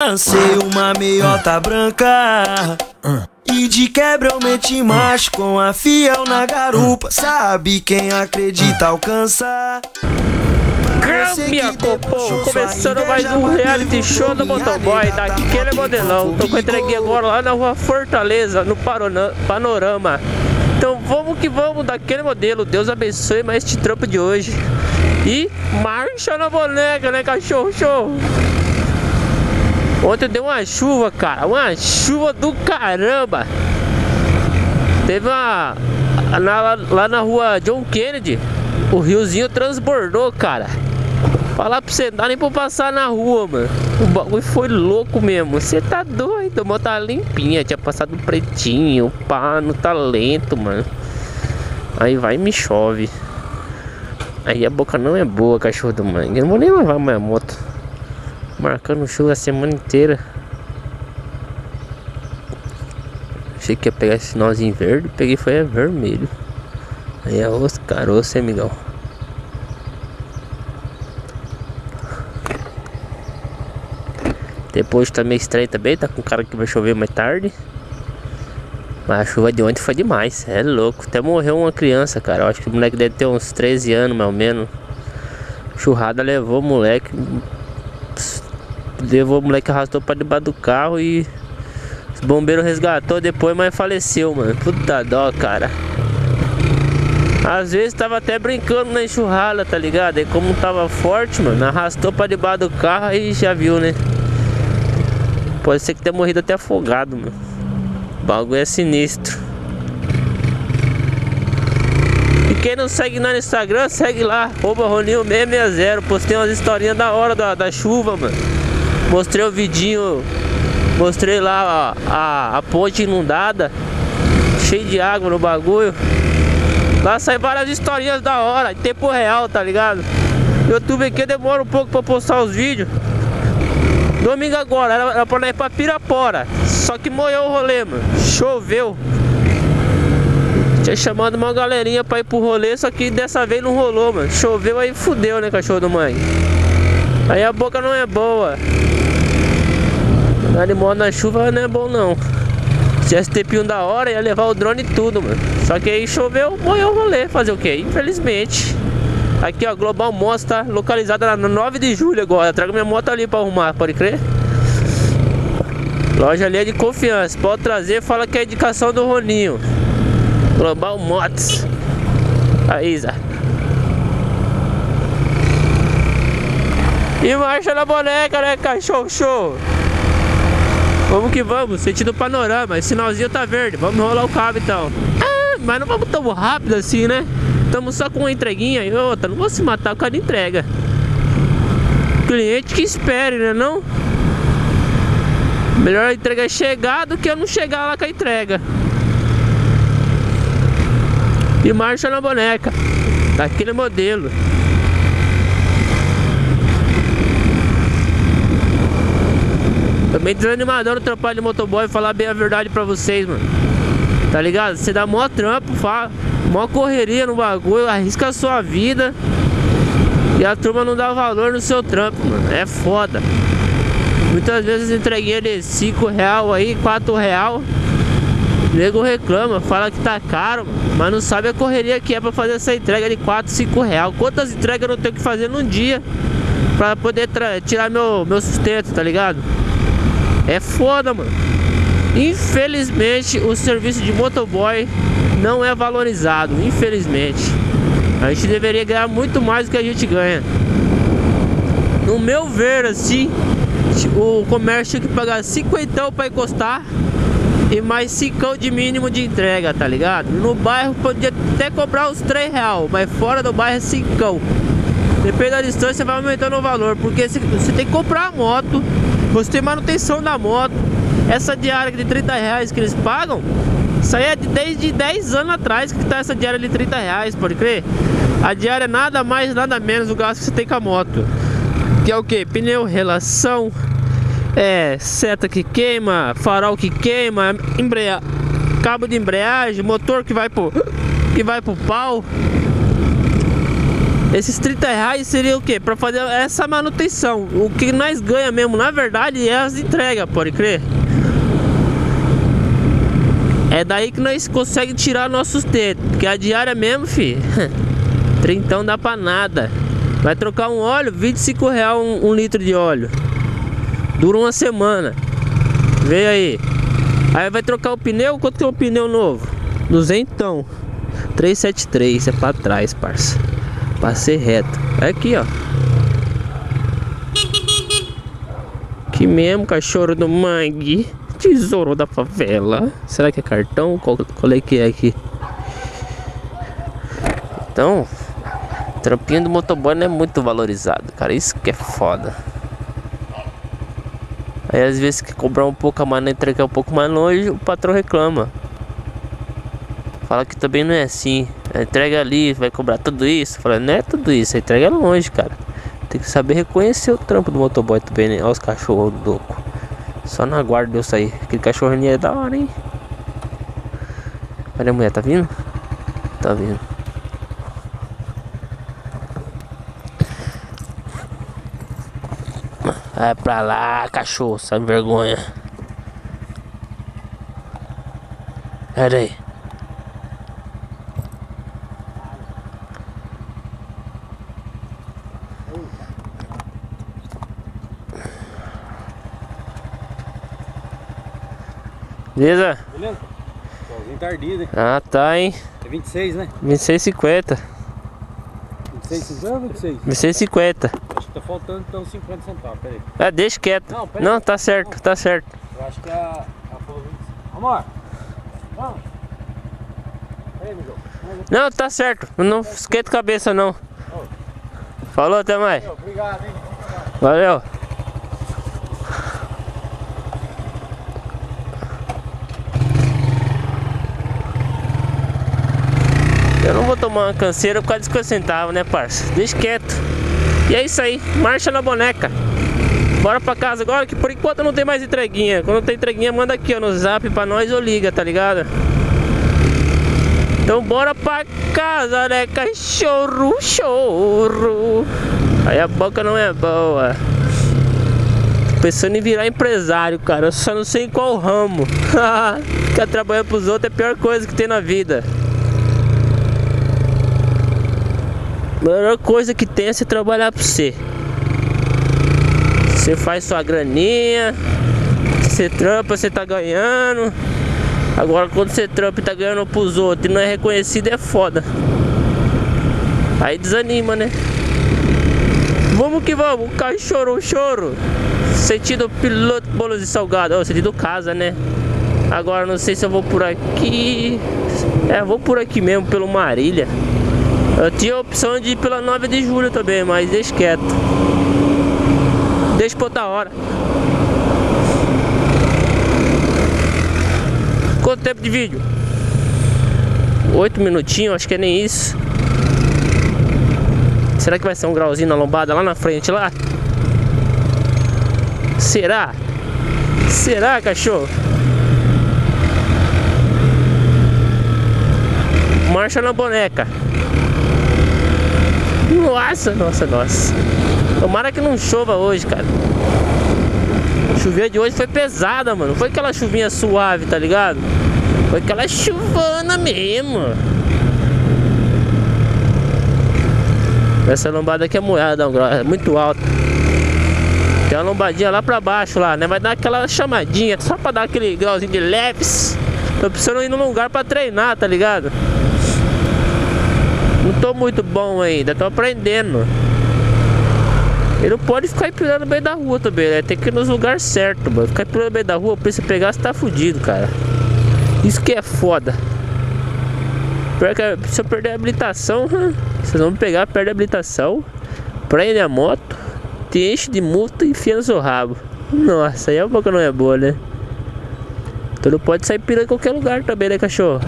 Lancei uma meiota branca e de quebra eu meti macho com a fiel na garupa. Sabe quem acredita alcança. Crampia Popo, começando mais um reality show do motoboy daquele modelão. Tô com a entreguinha agora lá na rua Fortaleza, no Panorama. Então vamos que vamos daquele modelo. Deus abençoe mais este trampo de hoje. E marcha na boneca, né, cachorro? Show! Ontem deu uma chuva, cara, uma chuva do caramba. Teve uma... lá na rua John Kennedy, o riozinho transbordou, cara. Falar pra você, não dá nem pra passar na rua, mano. O bagulho foi louco mesmo. Você tá doido, mano, tá limpinha. Tinha passado pretinho, pá, no talento, mano. Aí vai e me chove. Aí a boca não é boa, cachorro do mangue. Eu não vou nem lavar minha moto. Marcando chuva a semana inteira. Achei que ia pegar esse sinalzinho verde. Peguei foi a vermelho. Aí é os caroços, hein, amigão. Depois tá meio estranho também. Tá com cara que vai chover mais tarde. Mas a chuva de ontem foi demais. É louco. Até morreu uma criança, cara. Eu acho que o moleque deve ter uns 13 anos, mais ou menos. Churrada levou o moleque. Levou o moleque, arrastou pra debaixo do carro e os bombeiros resgatou depois, mas faleceu, mano. Puta dó, cara. Às vezes tava até brincando na enxurrada, tá ligado? Aí como tava forte, mano, arrastou pra debaixo do carro e já viu, né? Pode ser que tenha morrido até afogado, mano. O bagulho é sinistro. Quem não segue nós no Instagram, segue lá, @Roninho660. Postei umas historinhas da hora da chuva, mano. Mostrei o vidinho, mostrei lá a ponte inundada, cheio de água no bagulho. Lá saem várias historinhas da hora, em tempo real, tá ligado? YouTube aqui demora um pouco pra postar os vídeos. Domingo agora, era pra nós ir pra Pirapora, só que molhou o rolê, mano. Choveu. Tinha chamado uma galerinha pra ir pro rolê, só que dessa vez não rolou, mano. Choveu aí, fudeu, né, cachorro do mãe? Aí a boca não é boa. Andar de moto na chuva não é bom, não. Se tivesse tempinho da hora, ia levar o drone e tudo, mano. Só que aí choveu, morreu o rolê. Fazer o quê? Infelizmente. Aqui, ó, Global Motos, tá localizada na 9 de julho agora. Traga minha moto ali pra arrumar, pode crer? Loja ali é de confiança. Pode trazer, fala que é indicação do Roninho. Global Motos. A Isa. E marcha na boneca, né, cachorro? Show. Vamos que vamos, sentido panorama. Esse sinalzinho tá verde, vamos rolar o cabo então. Mas não vamos tão rápido assim, né? Estamos só com uma entreguinha e outra. Não vou se matar por causa de entrega. Cliente que espere, né, não? Melhor a entrega chegar do que eu não chegar lá com a entrega. E marcha na boneca daquele modelo. Também desanimador no trabalho de motoboy. Falar bem a verdade pra vocês, mano. Tá ligado? Você dá mó trampo, mó correria no bagulho, arrisca a sua vida e a turma não dá valor no seu trampo, mano. É foda. Muitas vezes entreguinha de 5 real aí, 4 real. O nego reclama, fala que tá caro, mas não sabe a correria que é pra fazer essa entrega de 4, 5 reais. Quantas entregas eu não tenho que fazer num dia pra poder tirar meu sustento, tá ligado? É foda, mano. Infelizmente, o serviço de motoboy não é valorizado, infelizmente. A gente deveria ganhar muito mais do que a gente ganha. No meu ver, assim, o comércio tinha que pagar 50 pra encostar e mais 5 de mínimo de entrega, tá ligado? No bairro podia até cobrar uns 3 reais, mas fora do bairro é 5. Depende da distância, vai aumentando o valor, porque você tem que comprar a moto, você tem manutenção da moto. Essa diária de 30 reais que eles pagam, isso aí é desde 10 anos atrás que tá essa diária de 30 reais, pode crer? A diária é nada mais, nada menos o gasto que você tem com a moto. Que é o que? Pneu, relação... seta que queima, farol que queima, cabo de embreagem, motor que vai pro pau. Esses 30 reais seria o que? Para fazer essa manutenção. O que nós ganha mesmo, na verdade, é as entregas, pode crer. É daí que nós conseguimos tirar nossos tetos, porque a diária mesmo, filho, 30 dá pra nada. Vai trocar um óleo, 25 reais um litro de óleo. Dura uma semana. Vem aí. Aí vai trocar o pneu, quanto que é um pneu novo? 200. 373, é pra trás, parça. Passei reto. É aqui, ó. Aqui mesmo, cachorro do mangue. Tesouro da favela. Será que é cartão? Qual é que é aqui? Então, o trampinho do motoboy não é muito valorizado, cara. Isso que é foda. Aí às vezes que cobrar um pouco a mais na entrega, um pouco mais longe, o patrão reclama. Fala que também não é assim. A entrega ali, vai cobrar tudo isso. Fala, não é tudo isso, a entrega é longe, cara. Tem que saber reconhecer o trampo do motoboy também, né? Olha os cachorros loucos. Só na guarda deu sair. Aquele cachorrinho é da hora, hein? Olha a mulher, tá vindo? Tá vindo. Vai pra lá, cachorro, sem vergonha. Pera aí. Beleza? Beleza? Solzinho tardio, né? Ah, tá, hein? É 26, né? 26,50. 26,50 ou 26? 26,50. Acho que tá faltando então 50 centavos, peraí. Ah, deixa quieto. Não, peraí. Não, tá certo, não. Tá certo. Eu acho que a... Amor, vamos. Peraí, meu jogo. Não, tá certo. Não esquenta a cabeça, não. Oh. Falou, até mais. Valeu, obrigado, hein? Obrigado. Valeu. Eu não vou tomar uma canseira por causa de 50 centavos, né, parça? Deixa quieto. E é isso aí, marcha na boneca. Bora pra casa agora, que por enquanto não tem mais entreguinha. Quando tem entreguinha, manda aqui, ó, no zap pra nós ou liga, tá ligado? Então bora pra casa, né, cachorro, chorro. Aí a boca não é boa. Tô pensando em virar empresário, cara. Eu só não sei em qual ramo. Ficar trabalhando pros outros é a pior coisa que tem na vida. A melhor coisa que tem é você trabalhar pra você. Você faz sua graninha, você trampa, você tá ganhando. Agora quando você trampa e tá ganhando pros outros e não é reconhecido, é foda. Aí desanima, né? Vamos que vamos, cachorro, choro. Sentido piloto, bolos e salgado. Oh, sentido casa, né? Agora não sei se eu vou por aqui. É, vou por aqui mesmo, pelo Marília. Eu tinha a opção de ir pela 9 de julho também, mas deixa quieto. Deixa pra outra hora. Quanto tempo de vídeo? 8 minutinhos, acho que é nem isso. Será que vai ser um grauzinho na lombada lá na frente, lá? Será? Será, cachorro? Marcha na boneca. Nossa, nossa, nossa. Tomara que não chova hoje, cara. A chuvinha de hoje foi pesada, mano. Não foi aquela chuvinha suave, tá ligado? Foi aquela chuvana mesmo. Essa lombada aqui é moeda, é muito alta. Tem uma lombadinha lá pra baixo, lá, né? Vai dar aquela chamadinha, só pra dar aquele grauzinho de leves. Tô precisando ir num lugar pra treinar, tá ligado? Não tô muito bom ainda, tô aprendendo. Ele não pode ficar empilhando no meio da rua também, né? Tem que ir nos lugares certos, mano. Ficar empilhando no meio da rua, pra você pegar, você tá fudido, cara. Isso que é foda. Pior que se eu perder a habilitação, vocês vão me pegar, perde a habilitação, prende a moto, te enche de multa e enfia no seu rabo. Nossa, aí é uma boca não é boa, né? Tu não pode sair empilhando em qualquer lugar também, né, cachorro?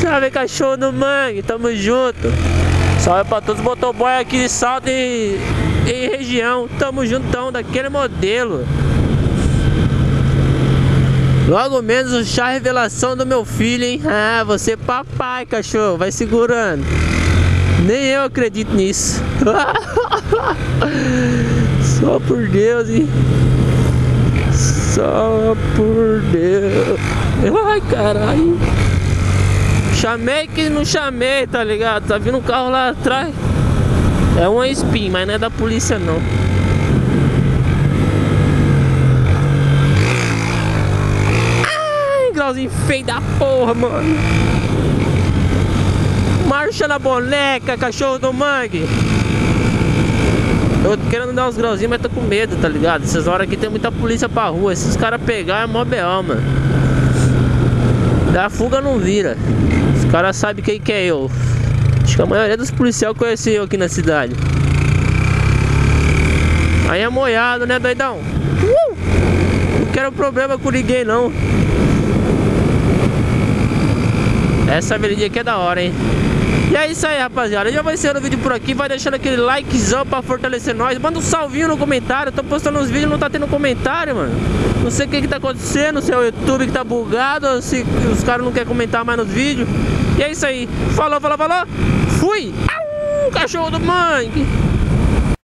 Salve, cachorro do mangue, tamo junto. Salve pra todos os motoboys aqui de Salto e região. Tamo juntão daquele modelo. Logo menos o chá revelação do meu filho, hein? Ah, você papai, cachorro, vai segurando. Nem eu acredito nisso. Só por Deus, hein? Só por Deus. Ai, caralho. Chamei que não chamei, tá ligado? Tá vindo um carro lá atrás. É uma Spin, mas não é da polícia, não. Ai, grauzinho feio da porra, mano. Marcha na boneca, cachorro do mangue. Eu tô querendo dar uns grauzinhos, mas tô com medo, tá ligado? Essas horas aqui tem muita polícia pra rua. Esses caras pegar é mó beão, mano. Da fuga não vira. Os caras sabem quem que é eu. Acho que a maioria dos policiais conheceu eu aqui na cidade. Aí é moiado, né, doidão? Não quero problema com ninguém, não. Essa avenida aqui é da hora, hein? E é isso aí, rapaziada. Eu já vou encerrando o vídeo por aqui. Vai deixando aquele likezão pra fortalecer nós. Manda um salvinho no comentário. Eu tô postando uns vídeos e não tá tendo comentário, mano. Não sei o que que tá acontecendo. Se é o YouTube que tá bugado, se os caras não querem comentar mais nos vídeos. E é isso aí. Falou, falou, falou. Fui. Au, cachorro do mangue.